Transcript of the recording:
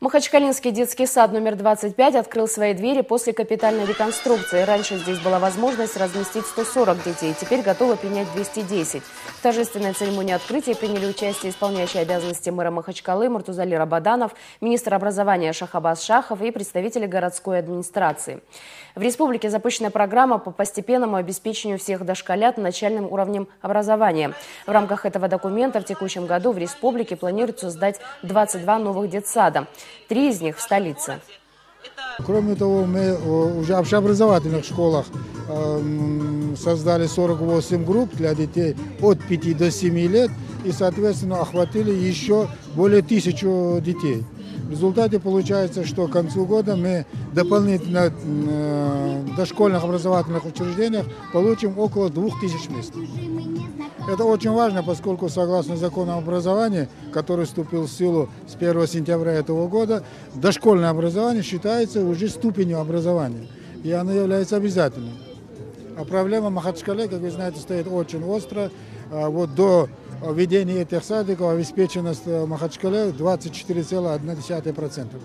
Махачкалинский детский сад номер 25 открыл свои двери после капитальной реконструкции. Раньше здесь была возможность разместить 140 детей, теперь готовы принять 210. В торжественной церемонии открытия приняли участие исполняющие обязанности мэра Махачкалы Муртузали Рабаданов, министр образования Шахабас Шахов и представители городской администрации. В республике запущена программа по постепенному обеспечению всех дошколят начальным уровнем образования. В рамках этого документа в текущем году в республике планируется создать 22 новых детсада. 3 из них в столице. Кроме того, мы уже в общеобразовательных школах создали 48 групп для детей от 5 до 7 лет и, соответственно, охватили еще более 1000 детей. В результате получается, что к концу года мы дополнительно в дошкольных образовательных учреждениях получим около 2000 мест. Это очень важно, поскольку согласно закону об образовании, который вступил в силу с 1 сентября этого года, дошкольное образование считается уже ступенью образования, и оно является обязательным. А проблема в Махачкале, как вы знаете, стоит очень остро. Вот до введения этих садиков обеспеченность в Махачкале 24,1%.